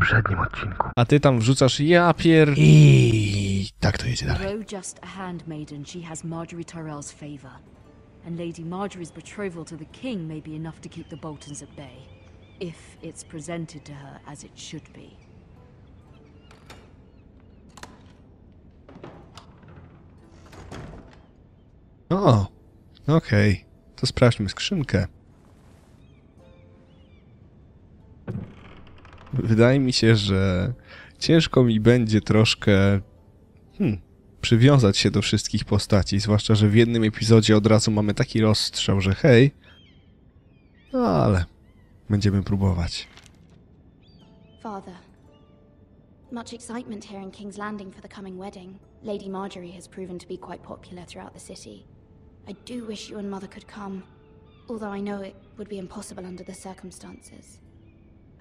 poprzednim odcinku. A ty tam wrzucasz ja pier... I tak to jedzie dalej. Though just a handmaiden, she has Marjorie Tyrell's favor. And Lady Margaery's betrothal to the king may be enough to keep the Boltons at bay, if it's presented to her as it should be. O, okej. To sprawdźmy skrzynkę. Wydaje mi się, że ciężko mi będzie troszkę przywiązać się do wszystkich postaci, zwłaszcza, że w jednym epizodzie od razu mamy taki rozstrzał, że hej, no ale będziemy próbować. Father, much excitement here in King's Landing for the coming wedding. Lady Margaery has proven to be quite popular throughout the city. I do wish you and Mother could come, although I know it would be impossible under the circumstances.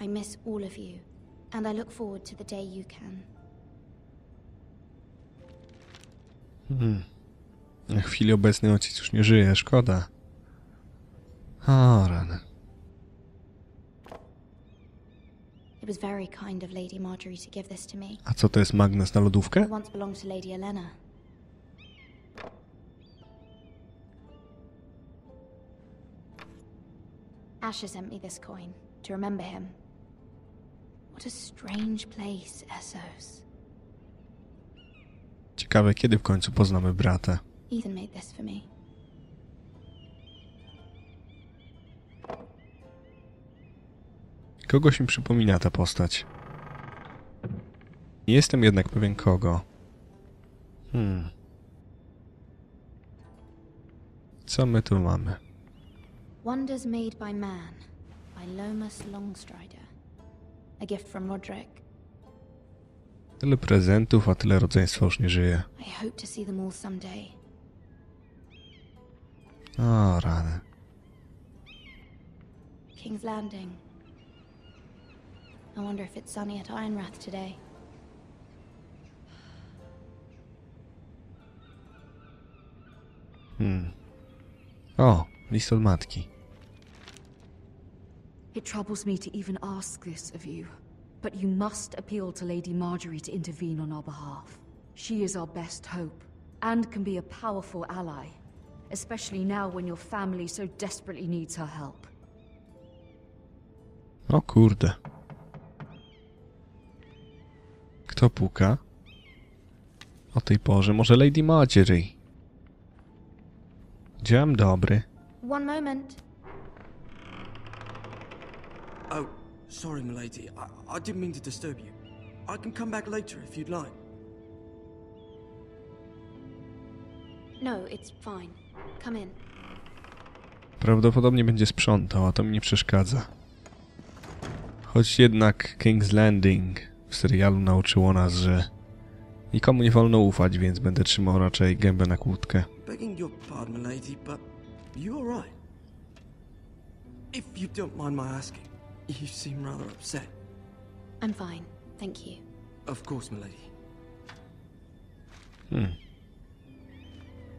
I miss all of you, and I look forward to the day you can. Na chwili obecnej ojciec już nie żyje, szkoda. O, rany. It was very kind of Lady Margaery to give this to me. A co to jest magnes na lodówkę? It once belonged to Lady Elena. Asher sent me this coin to remember him. What a strange place, Essos. Ciekawe, kiedy w końcu poznamy brata. Ethan made this for me. Kogoś mi przypomina ta postać. Nie jestem jednak pewien kogo. Co my tu mamy? Wonders made by man, by Lomus Longstrider. A gift from Roderick. Tyle prezentów, a tyle rodzeństwa już nie żyje. I hope to see them all someday. O, rany. King's Landing. I wonder if it's sunny at Ironrath today. O, list od matki. It troubles me to even ask this of you, but you must appeal to Lady Margaery to intervene on our behalf. She is our best hope, and can be a powerful ally, especially now when your family so desperately needs her help. O kurde. Kto puka? O tej porze może Lady Margaery. Dzień dobry. One moment. Oh, sorry, m'lady. I didn't mean to disturb you. I can come back later if you'd like. No, it's fine. Come in. Prawdopodobnie będzie sprzątał, a to mi nie przeszkadza. Choć jednak King's Landing w serialu nauczyło nas, że nikomu nie wolno ufać, więc będę trzymał raczej gębę na kłódkę. Begging your pardon, m'lady, but you alright? If you don't mind my asking. You seem rather upset. I'm fine, thank you. Of course, m'lady.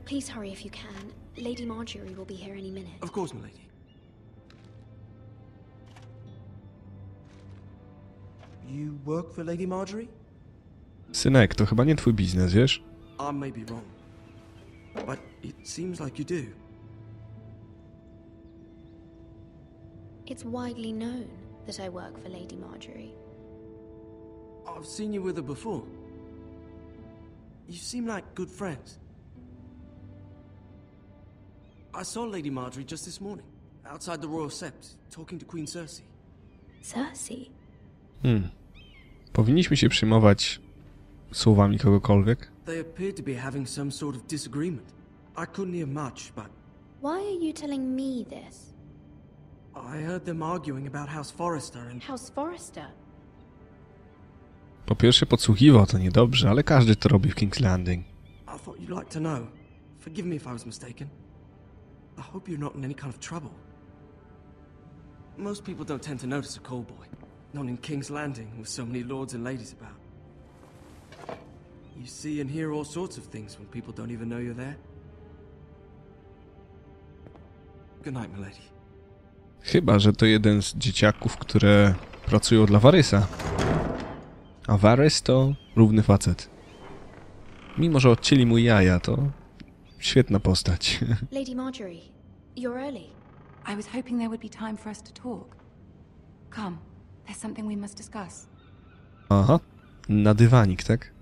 Please hurry if you can. Lady Margaery will be here any minute. Of course, m'lady. You work for Lady Margaery? Synek, to chyba nie twój biznes, wiesz? I may be wrong, but it seems like you do. It's widely known that I work for Lady Margaery. I've seen you with her before. You seem like good friends. I saw Lady Margaery just this morning, outside the royal sept, talking to Queen Cersei. Cersei? Powinniśmy się przyjmować słowami kogokolwiek? They appeared to be having some sort of disagreement. I couldn't hear much, but... Why are you telling me this? I heard them arguing about House Forrester and... House Forrester? Po pierwsze podsłuchiwał, to niedobrze, ale każdy to robi w King's Landing. I thought you'd like to know. Forgive me if I was mistaken. I hope you're not in any kind of trouble. Most people don't tend to notice a call boy. Not in King's Landing with so many lords and ladies about. You see and hear all sorts of things when people don't even know you're there. Good night, my lady. Chyba, że to jeden z dzieciaków, które pracują dla Warysa. A Varys to równy facet. Mimo że odcięli mu jaja, to świetna postać. Lady Margaery, you're early. I was hoping there would be time for us to talk. Come, there's something we must discuss. Aha, na dywanik, tak?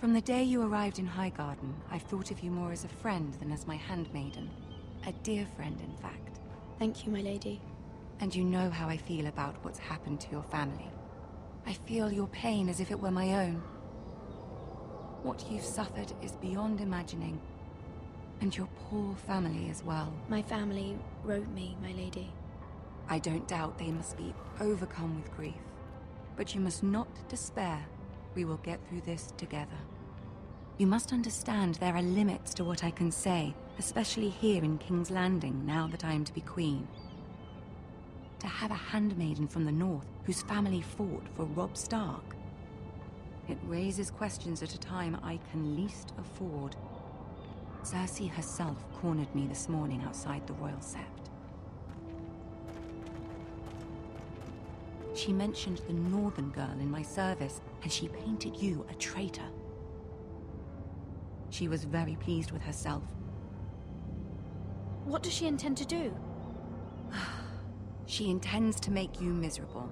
From the day you arrived in Highgarden, I've thought of you more as a friend than as my handmaiden. A dear friend, in fact. Thank you, my lady. And you know how I feel about what's happened to your family. I feel your pain as if it were my own. What you've suffered is beyond imagining. And your poor family as well. My family wrote me, my lady. I don't doubt they must be overcome with grief. But you must not despair. We will get through this together. You must understand there are limits to what I can say, especially here in King's Landing, now that I am to be queen. To have a handmaiden from the north whose family fought for Robb Stark. It raises questions at a time I can least afford. Cersei herself cornered me this morning outside the Royal Sept. She mentioned the northern girl in my service, and she painted you a traitor. She was very pleased with herself. What does she intend to do? She intends to make you miserable,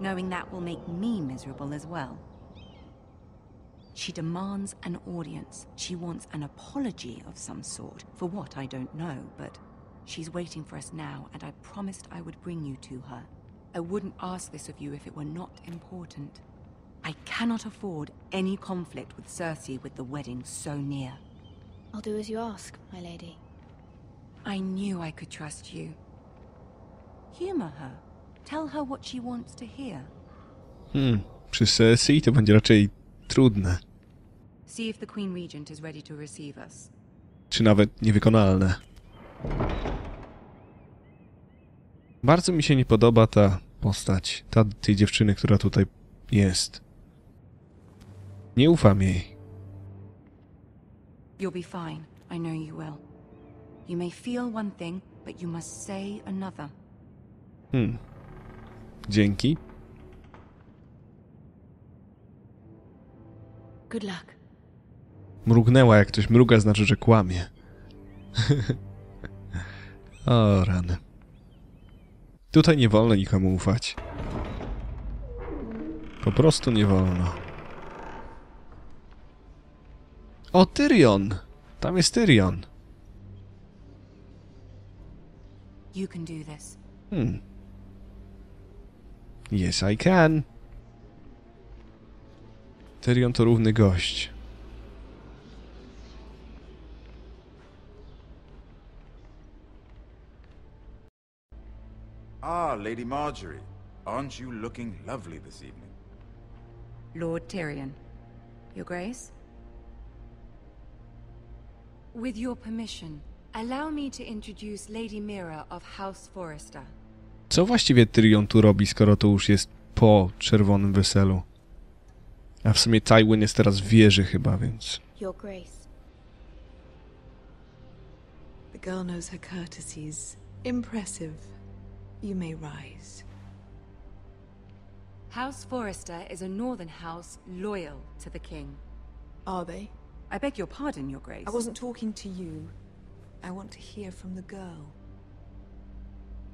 knowing that will make me miserable as well. She demands an audience. She wants an apology of some sort, for what I don't know, but she's waiting for us now, and I promised I would bring you to her. I wouldn't ask this of you if it were not important. I cannot afford any conflict with Cersei with the wedding so near. I'll do as you ask, my lady. I knew I could trust you. Humor her. Tell her what she wants to hear. Przy Cersei to będzie raczej trudne. See if the Queen Regent is ready to receive us. Czy nawet niewykonalne. Bardzo mi się nie podoba ta postać, tej dziewczyny, która tutaj jest. Nie ufam jej. You'll be fine. I know you will. You may feel one thing, but you must say another. Dzięki. Good luck. Mrugnęła, jak ktoś mruga, znaczy, że kłamie. O rany. Tutaj nie wolno nikomu ufać. Po prostu nie wolno. O, Tyrion! Tam jest Tyrion. You can do this. Yes, I can. Tyrion to równy gość. Ah, Lady Margaery, aren't you looking lovely this evening? Lord Tyrion, Your Grace? With your permission, allow me to introduce Lady Mira of House Forrester. Co właściwie Tyrion tu robi, skoro to już jest po Czerwonym Weselu? A w sumie Tywin jest teraz w wieży chyba, więc... Your Grace. The girl knows her courtesies. Impressive. You may rise. House Forrester is a northern house loyal to the king. Are they? I beg your pardon, Your Grace. I wasn't talking to you. I want to hear from the girl.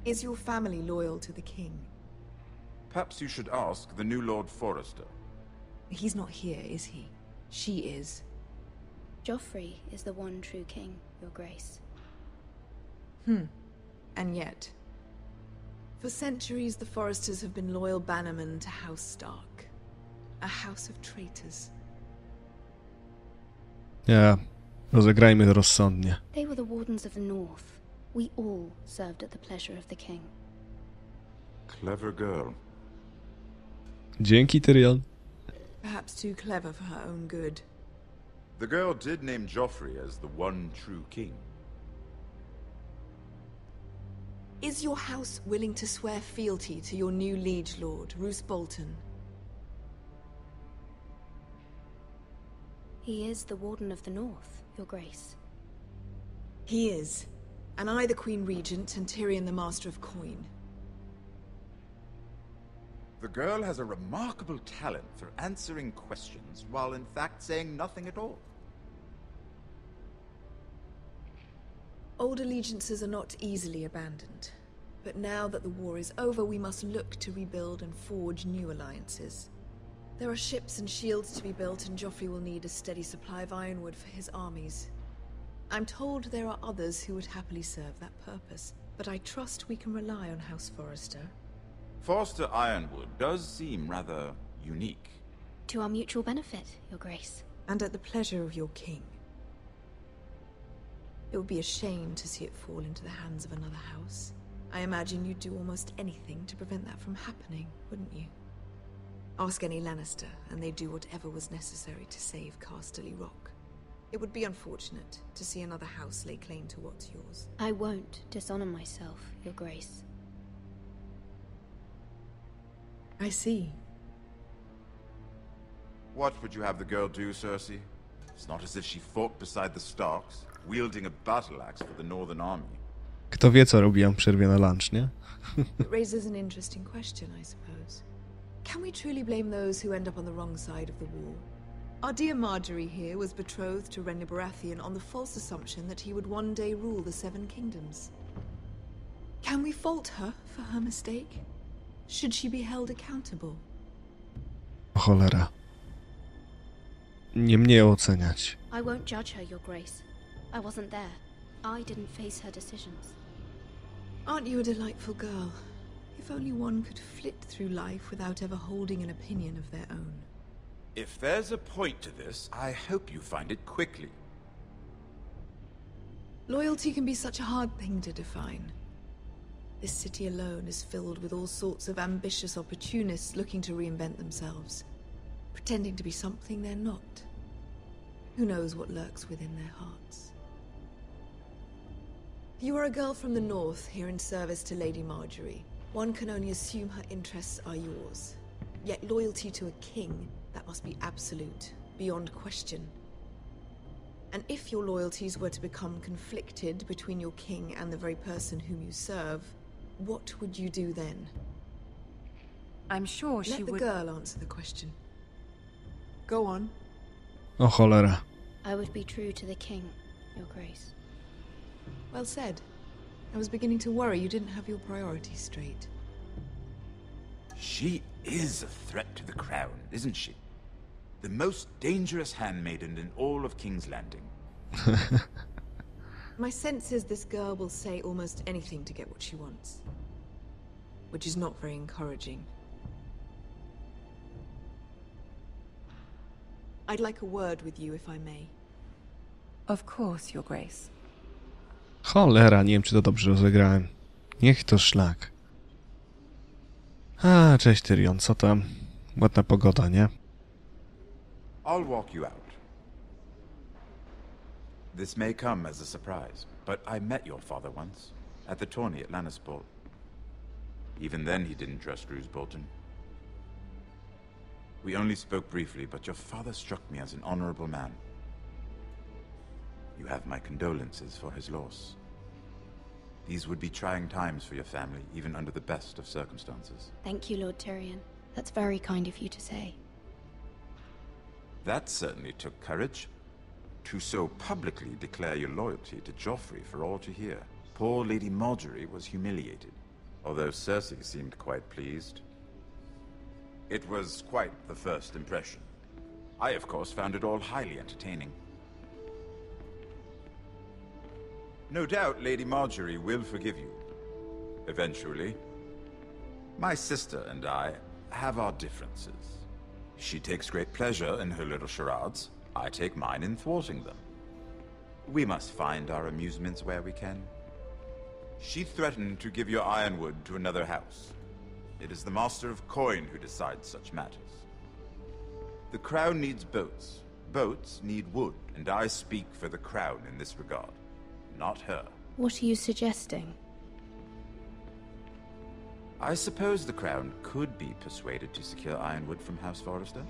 Is your family loyal to the king? Perhaps you should ask the new Lord Forrester. He's not here, is he? She is. Joffrey is the one true king, Your Grace. And yet... For centuries, the Forresters have been loyal bannermen to House Stark. A house of traitors. Yeah, rozegrajmy to rozsądnie. They were the wardens of the north. We all served at the pleasure of the king. Clever girl. Dzięki, Tyrion. Perhaps too clever for her own good. The girl did name Joffrey as the one true king. Is your house willing to swear fealty to your new liege lord, Roose Bolton? He is the Warden of the North, Your Grace. He is. And I, the Queen Regent, and Tyrion, the Master of Coin. The girl has a remarkable talent for answering questions while in fact saying nothing at all. Old allegiances are not easily abandoned. But now that the war is over, we must look to rebuild and forge new alliances. There are ships and shields to be built, and Joffrey will need a steady supply of ironwood for his armies. I'm told there are others who would happily serve that purpose, but I trust we can rely on House Forrester. Forrester Ironwood does seem rather unique. To our mutual benefit, Your Grace. And at the pleasure of your king. It would be a shame to see it fall into the hands of another house. I imagine you'd do almost anything to prevent that from happening, wouldn't you? Ask any Lannister, and they'd do whatever was necessary to save Casterly Rock. It would be unfortunate to see another house lay claim to what's yours. I won't dishonor myself, Your Grace. I see. What would you have the girl do, Cersei? It's not as if she fought beside the Starks, wielding a battle axe for the Northern Army. Kto wie, co robiłam przerwie na lunch, nie? It raises an interesting question, I suppose. Can we truly blame those who end up on the wrong side of the war? Our dear Margaery here was betrothed to Renly Baratheon on the false assumption that he would one day rule the Seven Kingdoms. Can we fault her for her mistake? Should she be held accountable? Cholera. Nie mnie oceniać. I won't judge her, Your Grace. I wasn't there. I didn't face her decisions. Aren't you a delightful girl? If only one could flit through life without ever holding an opinion of their own. If there's a point to this, I hope you find it quickly. Loyalty can be such a hard thing to define. This city alone is filled with all sorts of ambitious opportunists looking to reinvent themselves, pretending to be something they're not. Who knows what lurks within their hearts? You are a girl from the north, here in service to Lady Margaery. One can only assume her interests are yours. Yet loyalty to a king, that must be absolute, beyond question. And if your loyalties were to become conflicted between your king and the very person whom you serve, what would you do then? I'm sure she would... Let the girl answer the question. Go on. O cholera. I would be true to the king, Your Grace. Well said. I was beginning to worry you didn't have your priorities straight. She is a threat to the crown, isn't she? The most dangerous handmaiden in all of King's Landing. My sense is this girl will say almost anything to get what she wants. Which is not very encouraging. I'd like a word with you, if I may. Of course, Your Grace. Cholera, nie wiem, czy to dobrze rozegrałem. Niech to szlak. A, cześć Tyrion, co tam? Ładna pogoda, nie? I'll walk you out. This may come as a surprise, but I met your father once, at the tourney at Lannisport. Even then he didn't trust Roose Bolton. We only spoke briefly, but your father struck me as an honorable man. You have my condolences for his loss. These would be trying times for your family, even under the best of circumstances. Thank you, Lord Tyrion. That's very kind of you to say. That certainly took courage. To so publicly declare your loyalty to Joffrey for all to hear. Poor Lady Margaery was humiliated, although Cersei seemed quite pleased. It was quite the first impression. I, of course, found it all highly entertaining. No doubt Lady Margaery will forgive you. Eventually. My sister and I have our differences. She takes great pleasure in her little charades. I take mine in thwarting them. We must find our amusements where we can. She threatened to give your ironwood to another house. It is the Master of Coin who decides such matters. The Crown needs boats. Boats need wood, and I speak for the Crown in this regard. Not her. What are you suggesting? I suppose the Crown could be persuaded to secure ironwood from House Forrester.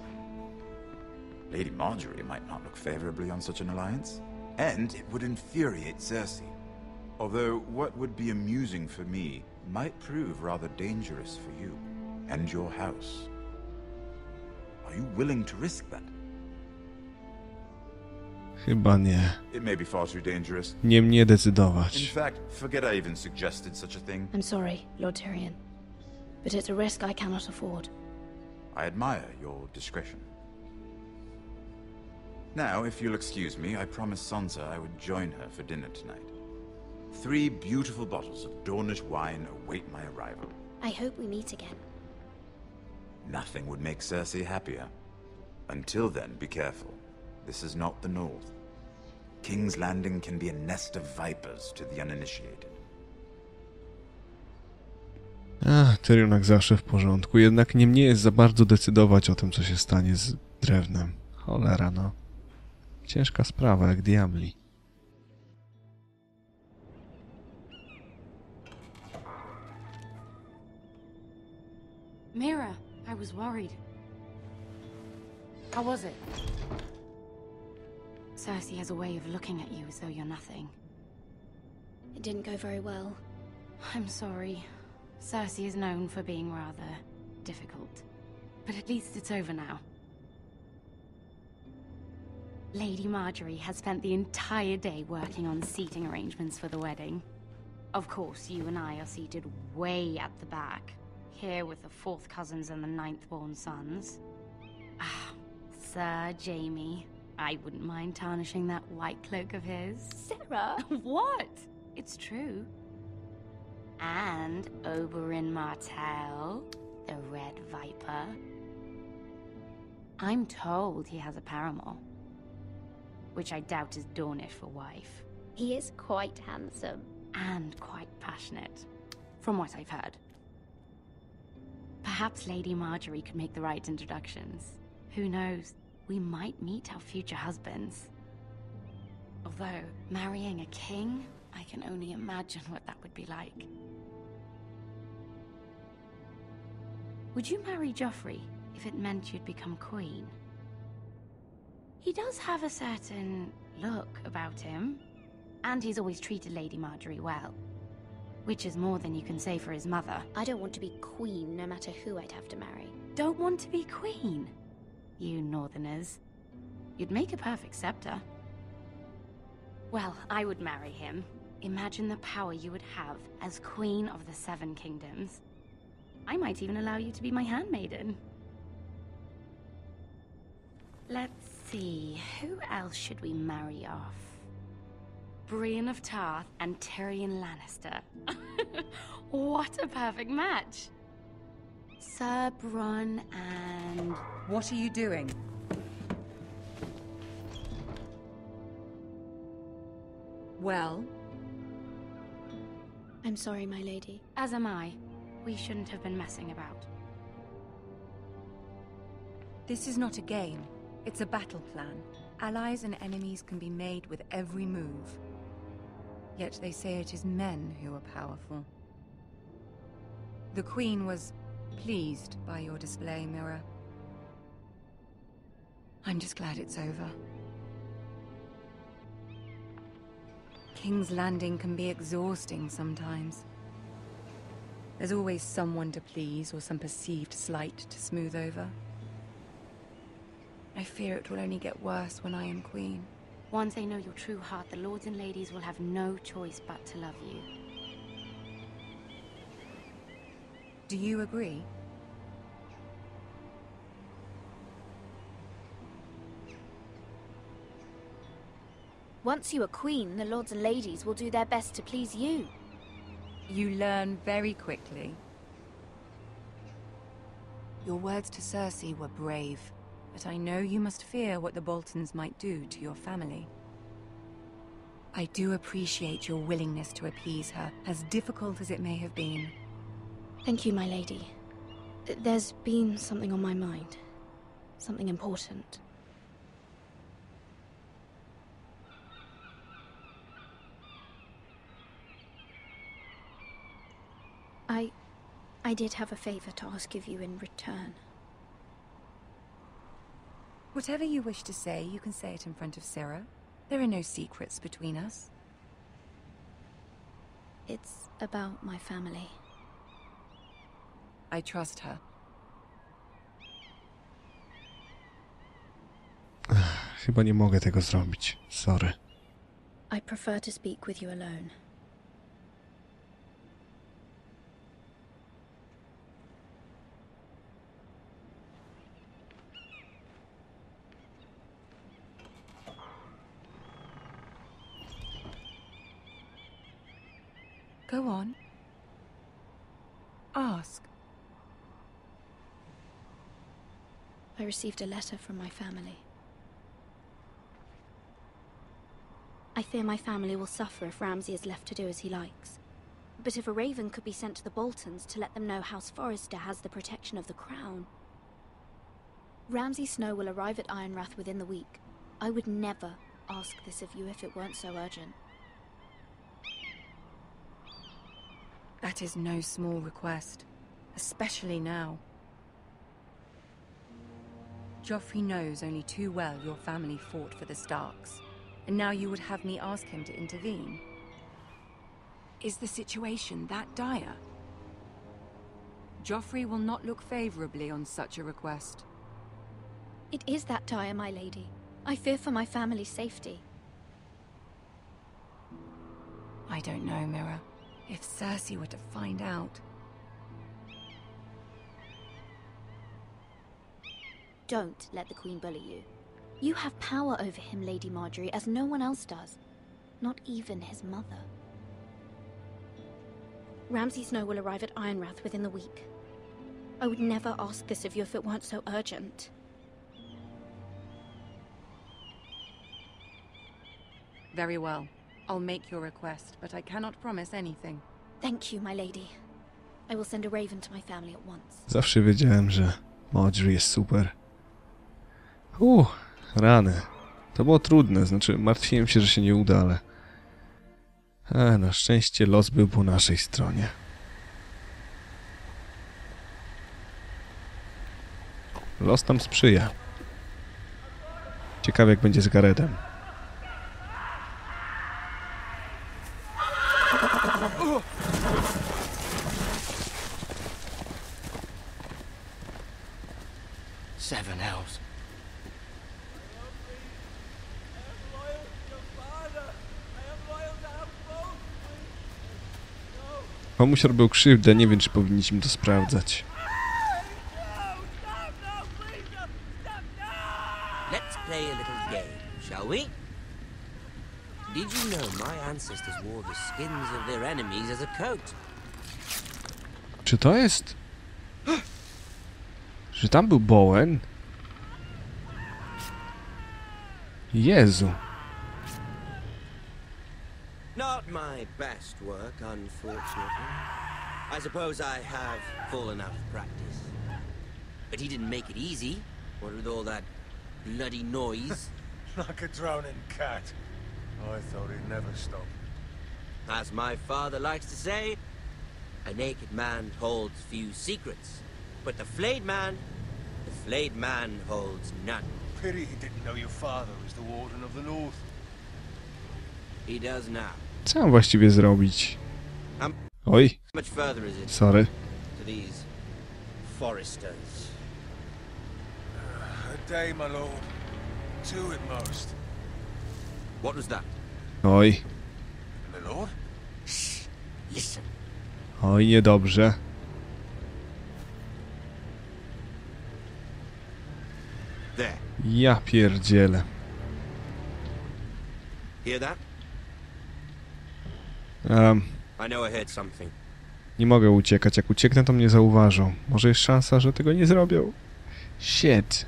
Lady Margaery might not look favorably on such an alliance, and it would infuriate Cersei. Although what would be amusing for me might prove rather dangerous for you. and your house. Are you willing to risk that? Chyba nie. It may be far too dangerous. Nie mnie decydować. In fact, forget I even suggested such a thing. I'm sorry, Lord Tyrion, but it's a risk I cannot afford. I admire your discretion. Now, if you'll excuse me, I promised Sansa I would join her for dinner tonight. 3 beautiful bottles of Dornish wine await my arrival. I hope we meet again. Nothing would make Cersei happier. Until then, be careful. This is not the North. King's Landing can be a nest of vipers to the uninitiated. Tyrion jak zawsze w porządku, jednak nie mnie jest za bardzo decydować o tym, co się stanie z drewnem. Cholera no. Ciężka sprawa, jak diabli. Mira, I was worried. How was it? Cersei has a way of looking at you as though you're nothing. It didn't go very well. I'm sorry. Cersei is known for being rather difficult. But at least it's over now. Lady Margaery has spent the entire day working on seating arrangements for the wedding. Of course, you and I are seated way at the back. Here with the 4th cousins and the 9th-born sons. Sir Jaime, I wouldn't mind tarnishing that white cloak of his. Sera? What? It's true. And Oberyn Martel, the Red Viper. I'm told he has a paramour, which I doubt is Dornish for wife. He is quite handsome. And quite passionate, from what I've heard. Perhaps Lady Margaery could make the right introductions. Who knows, we might meet our future husbands. Although, marrying a king, I can only imagine what that would be like. Would you marry Joffrey if it meant you'd become queen? He does have a certain look about him, and he's always treated Lady Margaery well. Which is more than you can say for his mother. I don't want to be queen, no matter who I'd have to marry. Don't want to be queen? You northerners. You'd make a perfect scepter. Well, I would marry him. Imagine the power you would have as Queen of the 7 Kingdoms. I might even allow you to be my handmaiden. Let's see, who else should we marry off? Brienne of Tarth and Tyrion Lannister. What a perfect match! Sir Bronn and... What are you doing? Well? I'm sorry, my lady. As am I. We shouldn't have been messing about. This is not a game. It's a battle plan. Allies and enemies can be made with every move. Yet they say it is men who are powerful. The Queen was pleased by your display, Mira. I'm just glad it's over. King's Landing can be exhausting sometimes. There's always someone to please or some perceived slight to smooth over. I fear it will only get worse when I am queen. Once they know your true heart, the lords and ladies will have no choice but to love you. Do you agree? Once you are queen, the lords and ladies will do their best to please you. You learn very quickly. Your words to Cersei were brave, but I know you must fear what the Boltons might do to your family. I do appreciate your willingness to appease her, as difficult as it may have been. Thank you, my lady. There's been something on my mind. Something important. I did have a favor to ask of you in return. Whatever you wish to say, you can say it in front of Sera. There are no secrets between us. It's about my family. I trust her. Chyba nie mogę tego zrobić. Sorry. I prefer to speak with you alone. Go on. Ask. I received a letter from my family. I fear my family will suffer if Ramsay is left to do as he likes. But if a raven could be sent to the Boltons to let them know House Forrester has the protection of the Crown... Ramsay Snow will arrive at Ironrath within the week. I would never ask this of you if it weren't so urgent. That is no small request, especially now. Joffrey knows only too well your family fought for the Starks, and now you would have me ask him to intervene. Is the situation that dire? Joffrey will not look favorably on such a request. It is that dire, my lady. I fear for my family's safety. I don't know, Mira. If Cersei were to find out... Don't let the Queen bully you. You have power over him, Lady Margaery, as no one else does. Not even his mother. Ramsay Snow will arrive at Ironrath within the week. I would never ask this of you if it weren't so urgent. Very well. I'll make your request, but I cannot promise anything. Thank you, my lady. I will send a raven to my family at once. Zawsze wiedziałem, że Margaery jest super. Rany. To było trudne, znaczy martwiłem się, że się nie uda, ale... na szczęście los był po naszej stronie. Los tam sprzyja. Ciekawe jak będzie z Garretem. Seven Elves. Komuś robił krzywdę, nie wiem czy powinniśmy to sprawdzać. Let's play a little game, shall we? Did you know my ancestors wore the skins of their enemies as a coat? Czy to jest? Czy tam był Bowen? Jezu. Not my best work, unfortunately. I suppose I have fallen out of practice. But he didn't make it easy, what with all that bloody noise. Like a drowning cat. I thought he'd never stop. As my father likes to say, a naked man holds few secrets, but the flayed man holds none. Pity he didn't know your father was the Warden of the North. He does now. Co mam właściwie zrobić? Oj. Sorry. Oj. Oj, niedobrze. Ja pierdzielę. Nie mogę uciekać. Jak ucieknę, to mnie zauważą. Może jest szansa, że tego nie zrobią. Shit.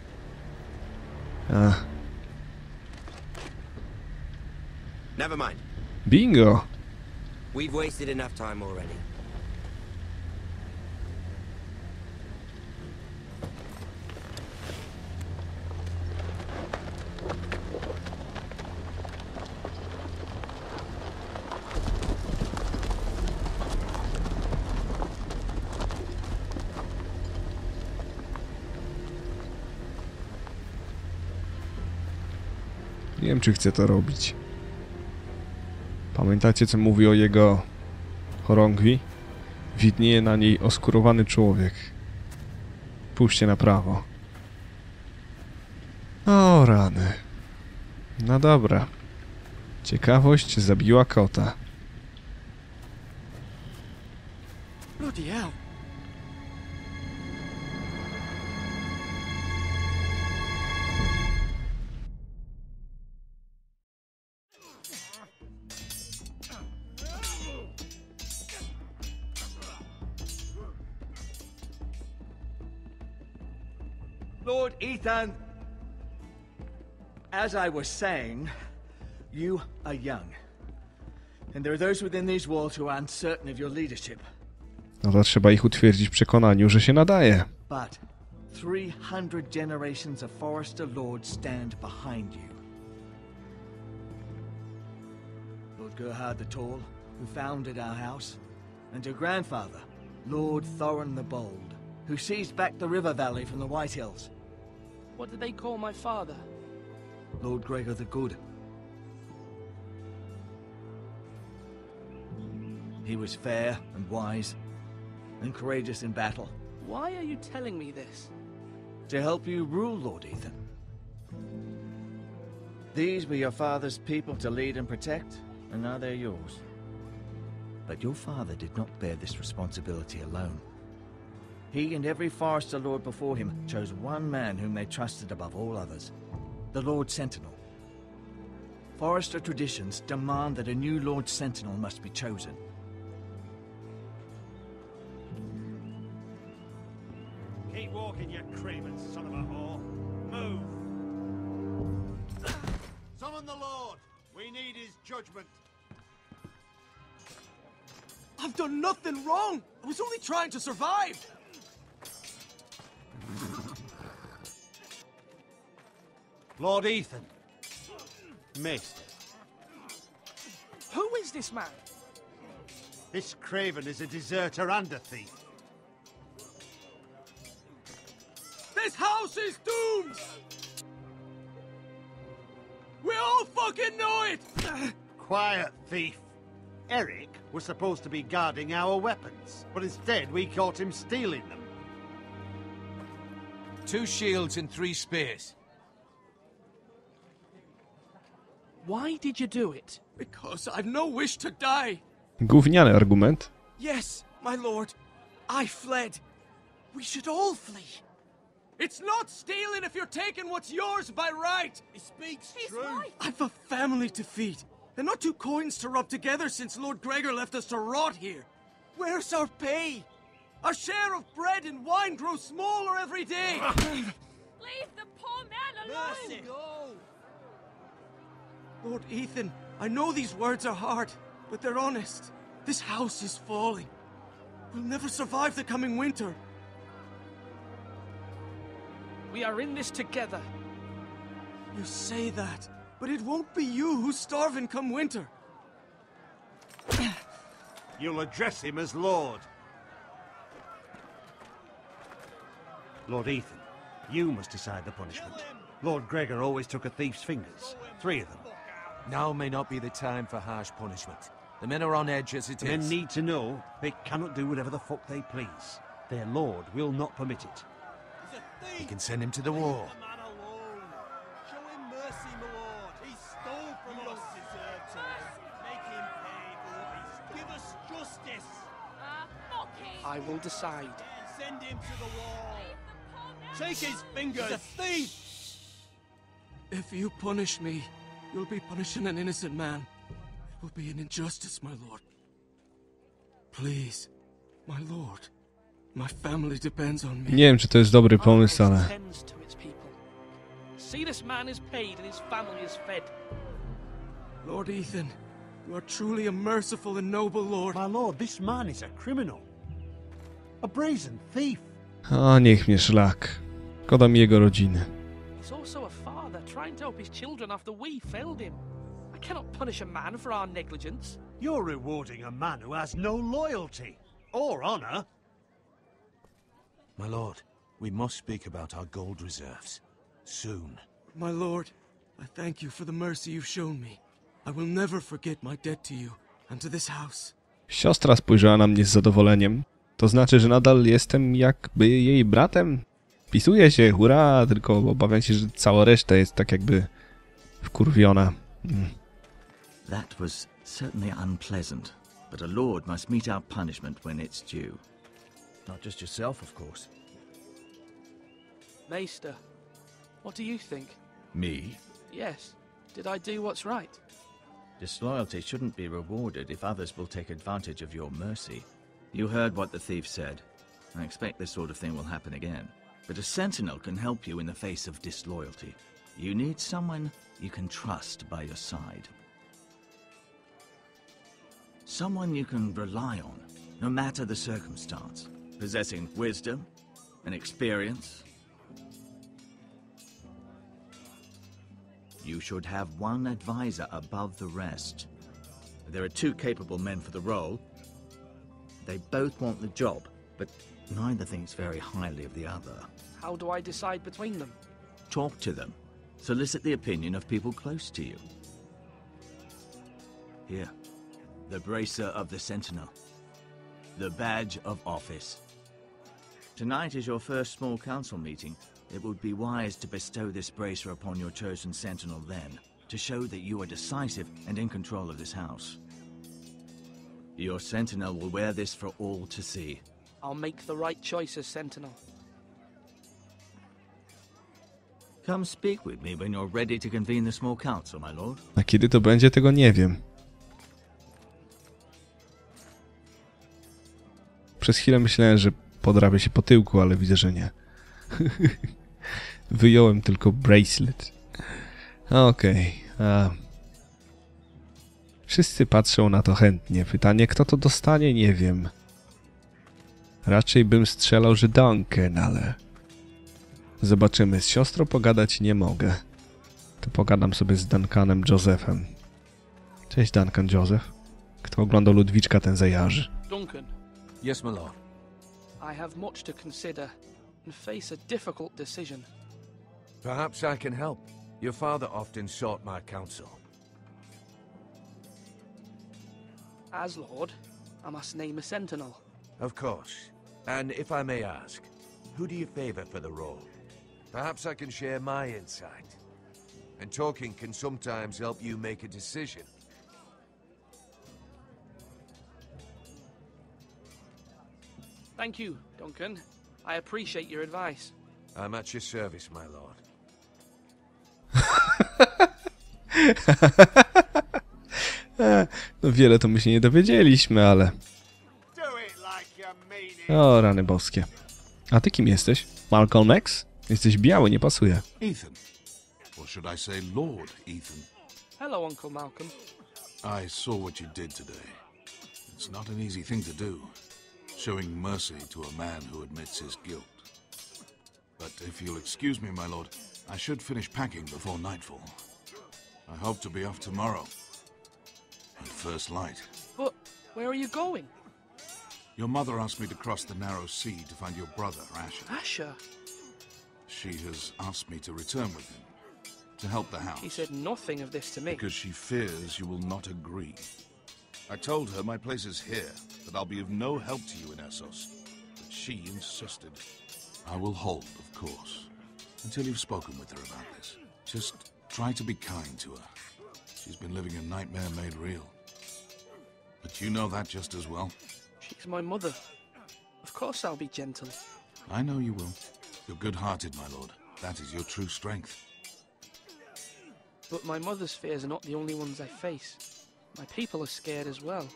Never mind. Bingo. We've wasted enough time already. Nie wiem, czy chce to robić. Pamiętacie, co mówi o jego chorągwi? Widnieje na niej oskurowany człowiek. Pójście na prawo. O, rany. No dobra. Ciekawość zabiła kota. Lord Ethan, as I was saying, you are young, and there are those within these walls who are uncertain of your leadership. No to trzeba ich utwierdzić w przekonaniu, że się nadaje. But 300 generations of Forrester lords stand behind you. Lord Gerhard the Tall, who founded our house, and your grandfather, Lord Thorin the Bold, who seized back the river valley from the White Hills. What did they call my father? Lord Gregor the Good. He was fair and wise, and courageous in battle. Why are you telling me this? To help you rule, Lord Ethan. These were your father's people to lead and protect, and now they're yours. But your father did not bear this responsibility alone. He and every Forrester Lord before him chose one man whom they trusted above all others, the Lord Sentinel. Forrester traditions demand that a new Lord Sentinel must be chosen. Keep walking, you craven son of a whore. Move! Summon the Lord! We need his judgment. I've done nothing wrong! I was only trying to survive! Lord Ethan. Maester. Who is this man? This craven is a deserter and a thief. This house is doomed! We all fucking know it! Quiet, thief. Eric was supposed to be guarding our weapons, but instead we caught him stealing them. 2 shields and 3 spears. Why did you do it? Because I've no wish to die. Gówniany argument. Yes, my lord. I fled. We should all flee. It's not stealing if you're taking what's yours by right. He speaks true. Right. I've a family to feed. They're not 2 coins to rub together since Lord Gregor left us to rot here. Where's our pay? Our share of bread and wine grows smaller every day. Leave the poor man alone. Mercy. Go. Lord Ethan, I know these words are hard, but they're honest. This house is falling. We'll never survive the coming winter. We are in this together. You say that, but it won't be you who's starving come winter. You'll address him as Lord. Lord Ethan, you must decide the punishment. Lord Gregor always took a thief's fingers. 3 of them. Now may not be the time for harsh punishment. The men are on edge as it is. Men need to know they cannot do whatever the fuck they please. Their lord will not permit it. He can send him to the war. Show him mercy, my lord. He stole from us. Make him pay, boys. Give us justice. I will decide. Send him to the wall. Shake his fingers. He's a thief. If you punish me, you'll be punishing an innocent man. It will be an injustice, my lord. Please, my lord. My family depends on me. Nie wiem, czy to jest dobry pomysł, ale... See, this man is paid and his family is fed. Lord Ethan, you are truly a merciful and noble lord. My lord, this man is a criminal. A brazen thief. O, niech mnie szlak. Szkoda mi jego rodziny. He's also a father trying to help his children after we failed him. I cannot punish a man for our negligence. You're rewarding a man who has no loyalty or honor. My lord, we must speak about our gold reserves. Soon. My lord, I thank you for the mercy you've shown me. I will never forget my debt to you and to this house. Siostra spojrzała na mnie z zadowoleniem. To znaczy, że nadal jestem jakby jej bratem? Wpisuje się, hurra, tylko obawiam się, że cała reszta jest tak jakby wkurwiona. That was certainly unpleasant, but a lord must meet our punishment when it's due. Not just yourself, of course. Maester, what do you think? Me? Yes. Did I do what's right? Disloyalty shouldn't be rewarded if others will take advantage of your mercy. You heard what the thief said. I expect this sort of thing will happen again. But a sentinel can help you in the face of disloyalty. You need someone you can trust by your side. Someone you can rely on, no matter the circumstance. Possessing wisdom and experience. You should have one advisor above the rest. There are two capable men for the role. They both want the job, but neither thinks very highly of the other. How do I decide between them? Talk to them. Solicit the opinion of people close to you. Here, the bracer of the Sentinel. The badge of office. Tonight is your first small council meeting. It would be wise to bestow this bracer upon your chosen sentinel then, to show that you are decisive and in control of this house. Your sentinel will wear this for all to see. I'll make the right choice as sentinel. Come speak with me when you're ready to convene the small council, my lord. A kiedy to będzie, tego nie wiem. Przez chwilę myślałem, że podrabię się po tyłku, ale widzę, że nie. Wyjąłem tylko bracelet. Okej. Wszyscy patrzą na to chętnie. Pytanie, kto to dostanie? Nie wiem. Raczej bym strzelał, że Duncan, ale... Zobaczymy. Z siostrą pogadać nie mogę. To pogadam sobie z Duncanem Josephem. Cześć, Duncan Joseph. Kto oglądał Ludwiczka, ten zajarzy. Duncan. Yes, my lord. I have much to consider. And face a difficult decision. Perhaps I can help. Your father often sought my counsel. As Lord, I must name a sentinel. Of course. And if I may ask, who do you favor for the role? Perhaps I can share my insight. And talking can sometimes help you make a decision. Thank you, Duncan. I appreciate your advice. I'm at your service, my lord. No wiele to my się nie dowiedzieliśmy, ale... O, rany boskie. A ty kim jesteś? Malcolm X? Jesteś biały, nie pasuje. Ethan. Or should I say Lord Ethan? Hello, Uncle Malcolm. I saw what you did today. It's not an easy thing to do. Showing mercy to a man who admits his guilt. But if you'll excuse me, my lord, I should finish packing before nightfall. I hope to be off tomorrow, at first light. But where are you going? Your mother asked me to cross the narrow sea to find your brother, Asher. Asher? She has asked me to return with him, to help the house. She said nothing of this to me. Because she fears you will not agree. I told her my place is here, that I'll be of no help to you in Essos. But she insisted. I will hold, of course, until you've spoken with her about this. Just try to be kind to her. She's been living a nightmare made real. But you know that just as well. She's my mother. Of course I'll be gentle. I know you will. You're good-hearted, my lord. That is your true strength. But my mother's fears are not the only ones I face. My people are scared as well.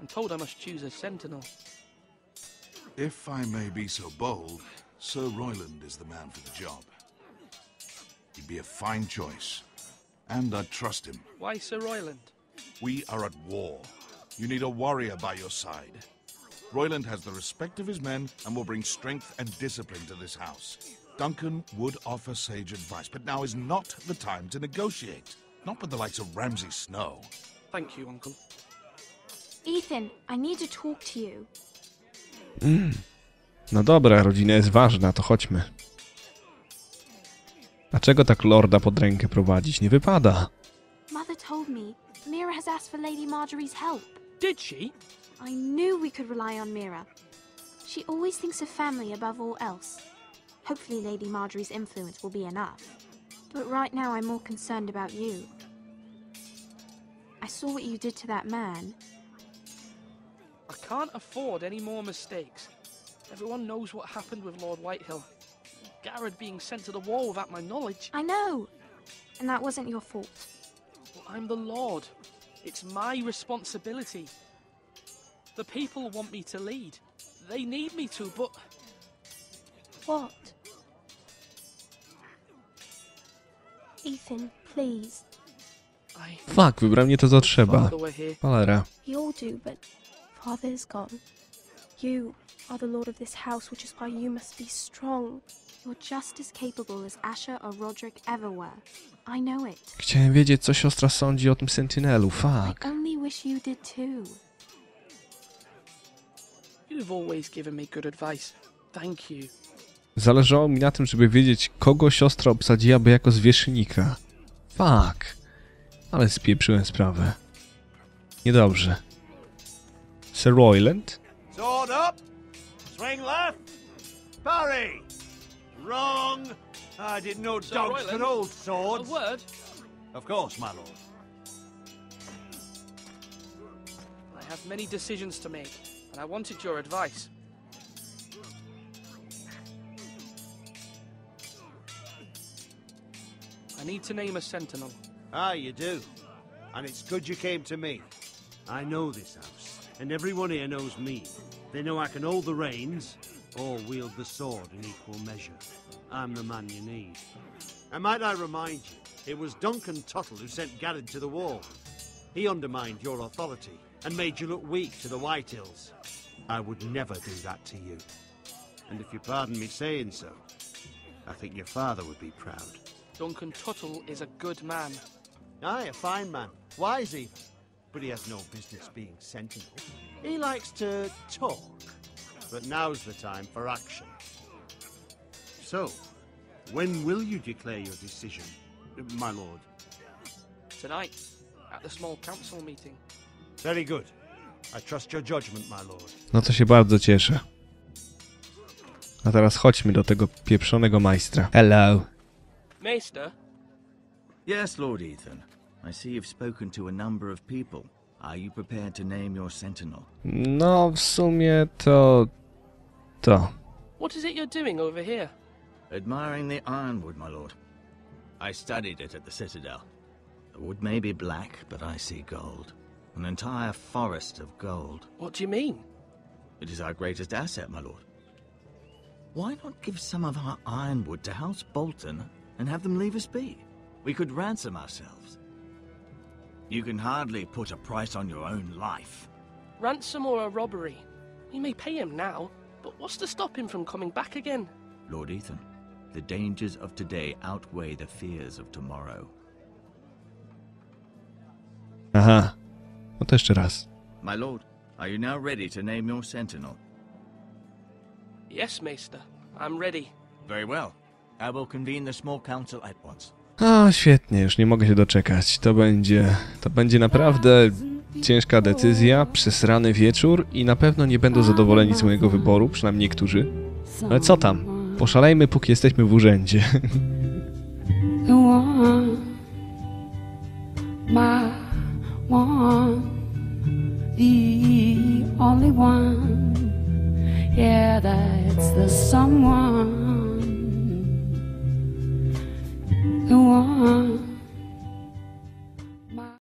I'm told I must choose a sentinel. If I may be so bold, Sir Royland is the man for the job. He'd be a fine choice, and I'd trust him. Why Sir Royland? We are at war. You need a warrior by your side. Royland has the respect of his men and will bring strength and discipline to this house. Duncan would offer sage advice, but now is not the time to negotiate. Not with the likes of Ramsay Snow. Thank you, Uncle. Ethan, I need to talk to you. No dobra, rodzina jest ważna, to chodźmy. Dlaczego tak lorda pod rękę prowadzić? Nie wypada. Mother told me Mira has asked for Lady Margaery's help. Did she? I knew we could rely on Mira. She always thinks of family above all else. Hopefully Lady Margaery's influence will be enough. But right now I'm more concerned about you. I saw what you did to that man. I can't afford any more mistakes. Everyone knows what happened with Lord Whitehill. Garrod being sent to the wall without my knowledge. I know! And that wasn't your fault. Well, I'm the Lord. It's my responsibility. The people want me to lead. They need me to, but... What? Ethan, please. Fuck, wybrał mnie to, co trzeba. Cholera. We all do, but Father's gone. You are the lord of this house, which is why you must be strong. You're just as capable as Asher or Roderick ever were. I know it. Chciałem wiedzieć, co siostra sądzi o tym Sentinelu. Fuck. I only wish you did too. You've always given me good advice. Thank you. Zależało mi na tym, żeby wiedzieć, kogo siostra obsadziłaby jako zwierzchnika. Fuck. Ale spieprzyłem sprawę. Niedobrze. Sir Royland? Sword up! Swing left! Parry! Wrong! I did no dogs for old swords. A word? Of course, my lord. I have many decisions to make, and I wanted your advice. I need to name a sentinel. Ah, you do. And it's good you came to me. I know this house, and everyone here knows me. They know I can hold the reins, or wield the sword in equal measure. I'm the man you need. And might I remind you, it was Duncan Tuttle who sent Garrod to the wall. He undermined your authority, and made you look weak to the White Hills. I would never do that to you. And if you pardon me saying so, I think your father would be proud. Duncan Tuttle is a good man. Aye, a fine man. Wise even. But he has no business being sentinel. He likes to talk. But now's the time for action. So, when will you declare your decision, my lord? Tonight, at the small council meeting. Very good. I trust your judgment, my lord. No to się bardzo cieszę. A teraz chodźmy do tego pieprzonego majstra. Hello. Maester? Yes, Lord Ethan. I see you've spoken to a number of people. Are you prepared to name your sentinel? No, w sumie to. What is it you're doing over here? Admiring the ironwood, my lord. I studied it at the Citadel. The wood may be black, but I see gold. An entire forest of gold. What do you mean? It is our greatest asset, my lord. Why not give some of our ironwood to House Bolton and have them leave us be? We could ransom ourselves. You can hardly put a price on your own life. Ransom or a robbery? We may pay him now, but what's to stop him from coming back again? Lord Ethan, the dangers of today outweigh the fears of tomorrow. Aha. No to jeszcze raz. My lord, are you now ready to name your sentinel? Yes, Maester. I'm ready. Very well. I will convene the small council at once. A, świetnie, już nie mogę się doczekać. To będzie naprawdę ciężka decyzja, przesrany wieczór i na pewno nie będą zadowoleni z mojego wyboru, przynajmniej niektórzy. Ale co tam? Poszalejmy, póki jesteśmy w urzędzie. Yeah, that's the someone.